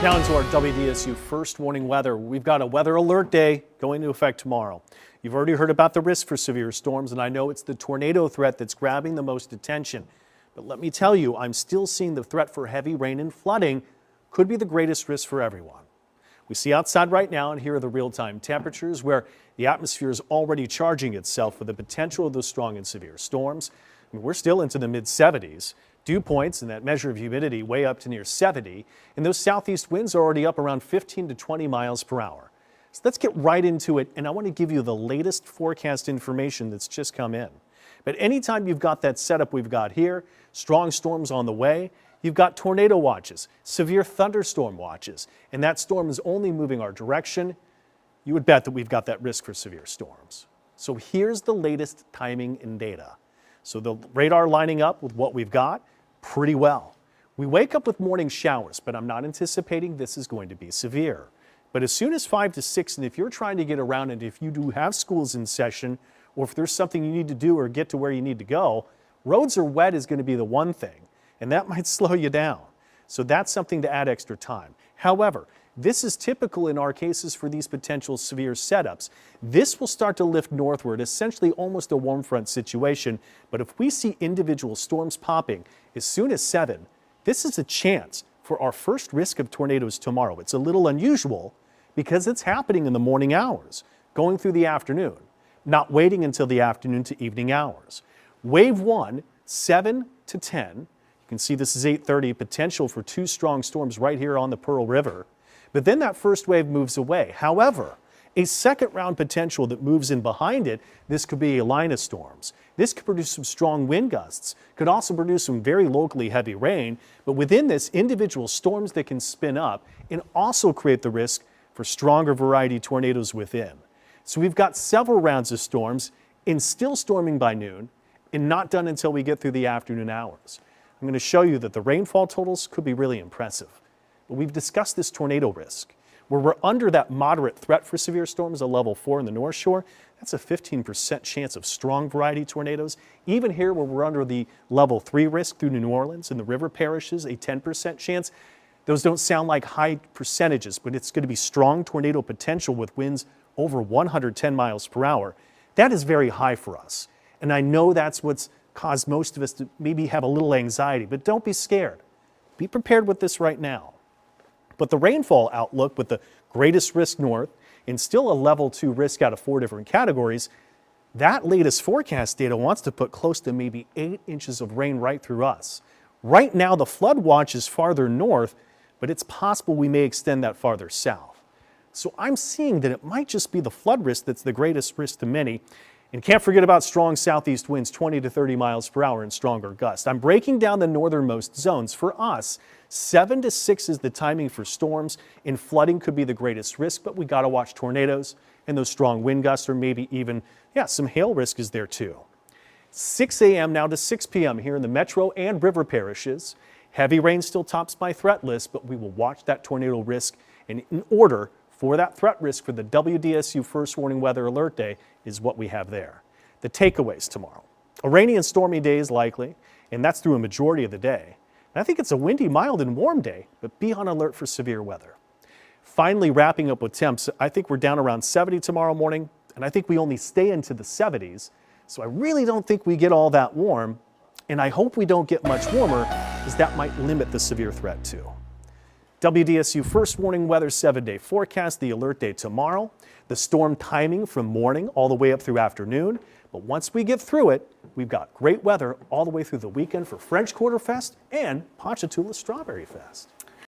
Now into our WDSU first warning weather. We've got a weather alert day going into effect tomorrow. You've already heard about the risk for severe storms, and I know it's the tornado threat that's grabbing the most attention. But let me tell you, I'm still seeing the threat for heavy rain and flooding could be the greatest risk for everyone. We see outside right now, and here are the real-time temperatures where the atmosphere is already charging itself with the potential of those strong and severe storms. I mean, we're still into the mid-70s. Dew points and that measure of humidity way up to near 70, and those southeast winds are already up around 15 to 20 miles per hour. So let's get right into it, and I want to give you the latest forecast information that's just come in. But anytime you've got that setup we've got here, strong storms on the way, you've got tornado watches, severe thunderstorm watches, and that storm is only moving our direction, you would bet that we've got that risk for severe storms. So here's the latest timing and data. So the radar lining up with what we've got, pretty well. We wake up with morning showers, but I'm not anticipating this is going to be severe. But as soon as 5 to 6, and if you're trying to get around and if you do have schools in session, or if there's something you need to do or get to where you need to go, roads are wet is going to be the one thing, and that might slow you down. So that's something to add extra time. However, this is typical in our cases for these potential severe setups. This will start to lift northward, essentially almost a warm front situation. But if we see individual storms popping as soon as 7, this is a chance for our first risk of tornadoes tomorrow. It's a little unusual because it's happening in the morning hours, going through the afternoon, not waiting until the afternoon to evening hours. Wave 1, 7 to 10. You can see this is 8:30, potential for 2 strong storms right here on the Pearl River. But then that first wave moves away. However, a second round potential that moves in behind it, this could be a line of storms. This could produce some strong wind gusts, could also produce some very locally heavy rain, but within this, individual storms that can spin up and also create the risk for stronger variety tornadoes within. So we've got several rounds of storms and still storming by noon and not done until we get through the afternoon hours. I'm going to show you that the rainfall totals could be really impressive. But we've discussed this tornado risk, where we're under that moderate threat for severe storms, a level 4 in the North Shore. That's a 15% chance of strong variety tornadoes. Even here where we're under the level 3 risk through New Orleans and the river parishes, a 10% chance. Those don't sound like high percentages, but it's going to be strong tornado potential with winds over 110 miles per hour. That is very high for us. And I know that's what's caused most of us to maybe have a little anxiety, but don't be scared. Be prepared with this right now. But the rainfall outlook with the greatest risk north and still a level 2 risk out of 4 different categories, that latest forecast data wants to put close to maybe 8 inches of rain right through us. Right now the flood watch is farther north, but it's possible we may extend that farther south. So I'm seeing that it might just be the flood risk that's the greatest risk to many. And can't forget about strong southeast winds, 20 to 30 miles per hour and stronger gusts. I'm breaking down the northernmost zones. For us, 7 to 6 is the timing for storms, and flooding could be the greatest risk, but we got to watch tornadoes and those strong wind gusts, or maybe even, some hail risk is there too. 6 a.m. now to 6 p.m. here in the metro and river parishes. Heavy rain still tops my threat list, but we will watch that tornado risk in order. For that threat risk for the WDSU First Warning Weather Alert Day is what we have there. The takeaways tomorrow. A rainy and stormy day is likely, and that's through a majority of the day. And I think it's a windy, mild, and warm day, but be on alert for severe weather. Finally, wrapping up with temps, I think we're down around 70 tomorrow morning, and I think we only stay into the 70s, so I really don't think we get all that warm, and I hope we don't get much warmer, as that might limit the severe threat too. WDSU First Warning Weather 7-day forecast, the alert day tomorrow, the storm timing from morning all the way up through afternoon. But once we get through it, we've got great weather all the way through the weekend for French Quarter Fest and Ponchatoula Strawberry Fest.